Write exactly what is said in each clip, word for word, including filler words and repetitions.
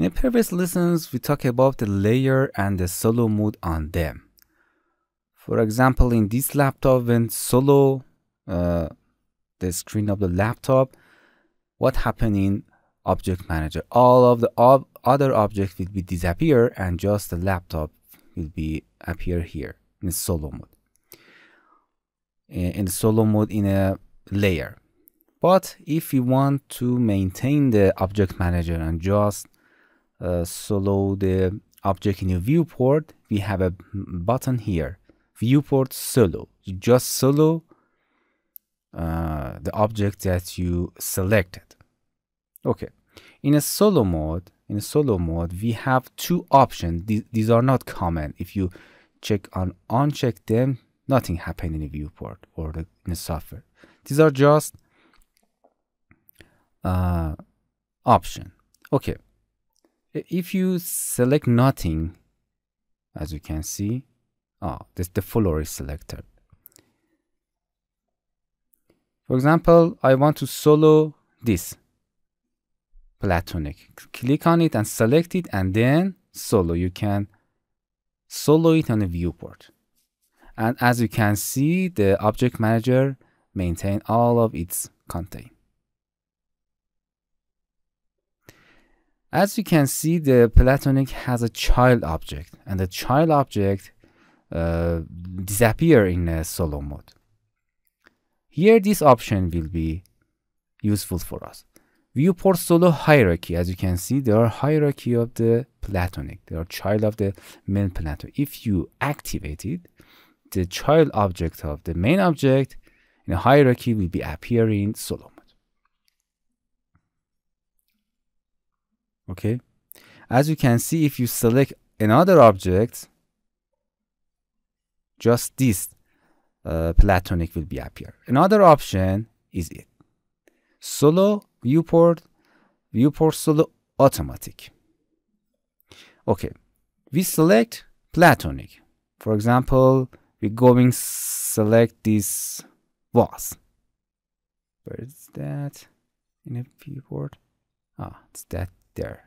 In the previous lessons, we talked about the layer and the solo mode on them. For example, in this laptop, when solo uh, the screen of the laptop, what happened in Object Manager? All of the ob other objects will be disappear and just the laptop will be appear here in the solo mode. In the solo mode in a layer. But if you want to maintain the Object Manager and just uh, solo the object in your viewport, we have a button here, viewport solo. You just solo uh, the object that you selected. Okay, in a solo mode, in a solo mode, we have two options. These, these are not common. If you check on uncheck them, nothing happened in the viewport or the, in the software. These are just Uh, option. Okay, if you select nothing, as you can see, oh, this the follower is selected. For example, I want to solo this platonic. Click on it and select it, and then solo. You can solo it on the viewport, and as you can see, the Object Manager maintains all of its content. As you can see, the platonic has a child object, and the child object uh, disappear in a solo mode. Here, this option will be useful for us. Viewport solo hierarchy. As you can see, there are hierarchy of the platonic. There are child of the main platonic. If you activate it, the child object of the main object in a hierarchy will be appearing solo mode. Okay, as you can see, if you select another object, just this uh, platonic will be appear. Another option is it solo viewport, viewport solo automatic. Okay, we select platonic. For example, we going select this vase. Where is that in a viewport? Ah, it's that. There,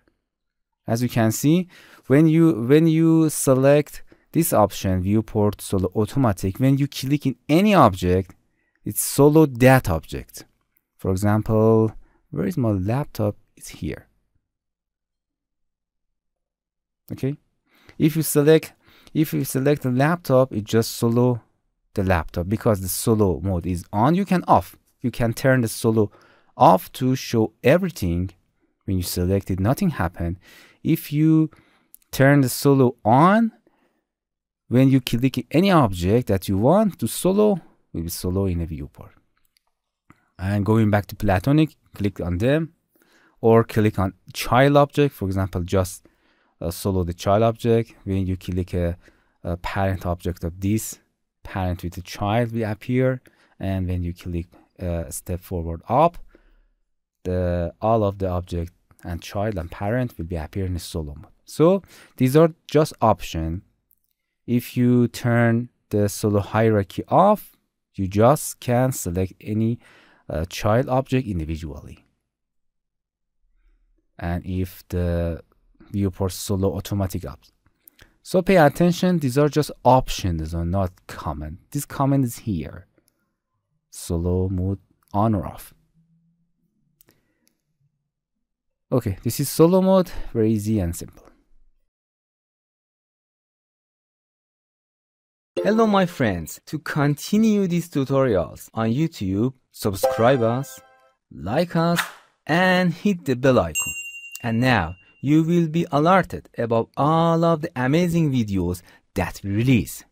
as you can see, when you when you select this option, viewport solo automatic, when you click in any object, it's solo that object. For example, where is my laptop? It's here. Okay, if you select if you select the laptop, it just solo the laptop because the solo mode is on. You can off. You can turn the solo off to show everything. When you select it, nothing happened. If you turn the solo on, when you click any object that you want to solo, it will be solo in a viewport. And going back to platonic, click on them or click on child object. For example, just uh, solo the child object. When you click a, a parent object of this, parent with the child will appear. And when you click uh, step forward up, The, all of the object and child and parent will be appearing in solo mode. So these are just options. If you turn the solo hierarchy off, you just can select any uh, child object individually. And if the viewport solo automatic up. So pay attention, these are just options, these are not common. This command is here. Solo mode on or off. Okay, this is solo mode, very easy and simple. Hello my friends, to continue these tutorials on YouTube, subscribe us, like us, and hit the bell icon. And now, you will be alerted about all of the amazing videos that we release.